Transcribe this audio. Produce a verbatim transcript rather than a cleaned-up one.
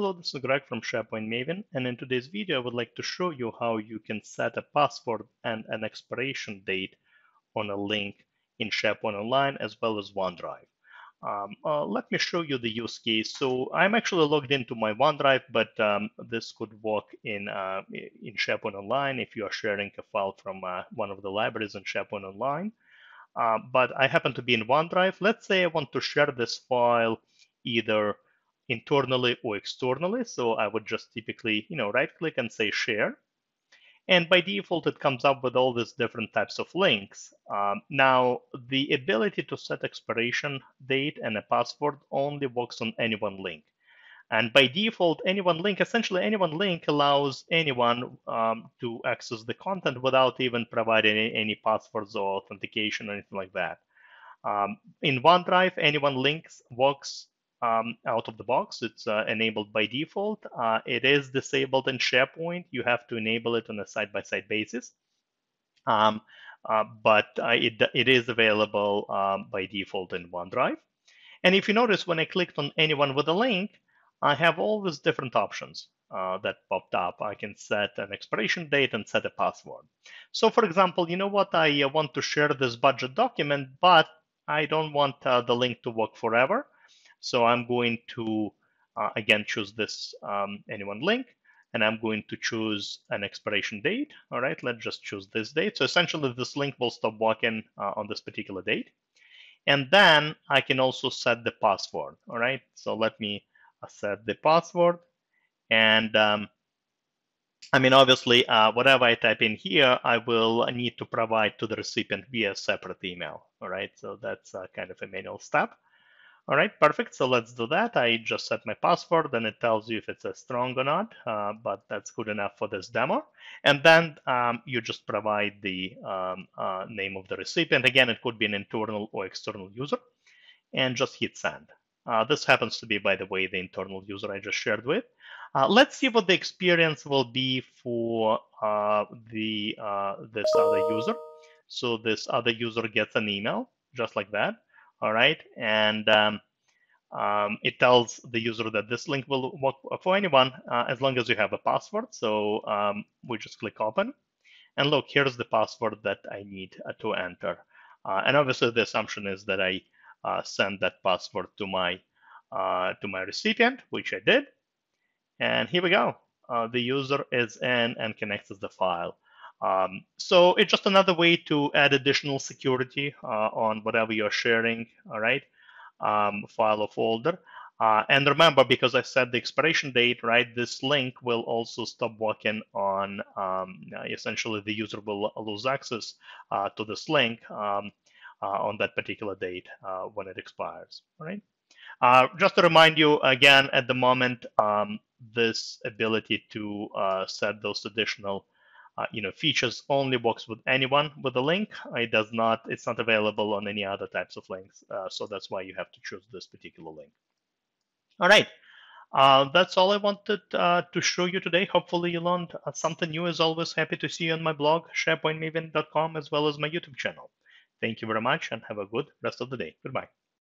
Hello, this is Greg from SharePoint Maven, and in today's video, I would like to show you how you can set a password and an expiration date on a link in SharePoint Online as well as OneDrive. Um, uh, let me show you the use case. So I'm actually logged into my OneDrive, but um, this could work in, uh, in SharePoint Online if you are sharing a file from uh, one of the libraries in SharePoint Online. Uh, but I happen to be in OneDrive. Let's say I want to share this file either internally or externally. So I would just typically, you know, right click and say share. And by default, it comes up with all these different types of links. Um, now, the ability to set expiration date and a password only works on Anyone Link. And by default, Anyone Link, essentially Anyone Link allows anyone um, to access the content without even providing any, any passwords or authentication or anything like that. Um, in OneDrive, Anyone Link works Um, out of the box. It's uh, enabled by default. Uh, it is disabled in SharePoint. You have to enable it on a side-by-side basis, um, uh, but uh, it, it is available um, by default in OneDrive. And if you notice, when I clicked on anyone with a link, I have all these different options uh, that popped up. I can set an expiration date and set a password. So for example, you know what? I want to share this budget document, but I don't want uh, the link to work forever. So I'm going to, uh, again, choose this um, Anyone Link, and I'm going to choose an expiration date. All right, let's just choose this date. So essentially, this link will stop working uh, on this particular date. And then I can also set the password. All right, so let me set the password. And um, I mean, obviously, uh, whatever I type in here, I will need to provide to the recipient via separate email. All right, so that's uh, kind of a manual step. All right, perfect. So let's do that. I just set my password, and it tells you if it's a strong or not, uh, but that's good enough for this demo. And then um, you just provide the um, uh, name of the recipient. Again, it could be an internal or external user, and just hit send. Uh, this happens to be, by the way, the internal user I just shared with. Uh, let's see what the experience will be for uh, the uh, this other user. So this other user gets an email, just like that. All right, and um, um, it tells the user that this link will work for anyone uh, as long as you have a password. So um, we just click open, and look, here's the password that I need uh, to enter. Uh, and obviously, the assumption is that I uh, send that password to my uh, to my recipient, which I did. And here we go. Uh, the user is in and can access the file. Um, so it's just another way to add additional security uh, on whatever you're sharing, all right, um, file or folder. Uh, and remember, because I set the expiration date, right, this link will also stop working on, um, essentially the user will lose access uh, to this link um, uh, on that particular date uh, when it expires, all right. Uh, just to remind you, again, at the moment, um, this ability to uh, set those additional Uh, you know, features only works with anyone with a link. It does not, it's not available on any other types of links. Uh, so that's why you have to choose this particular link. All right, uh, that's all I wanted uh, to show you today. Hopefully you learned uh, something new. As always, happy to see you on my blog, SharePoint Maven dot com, as well as my YouTube channel. Thank you very much and have a good rest of the day. Goodbye.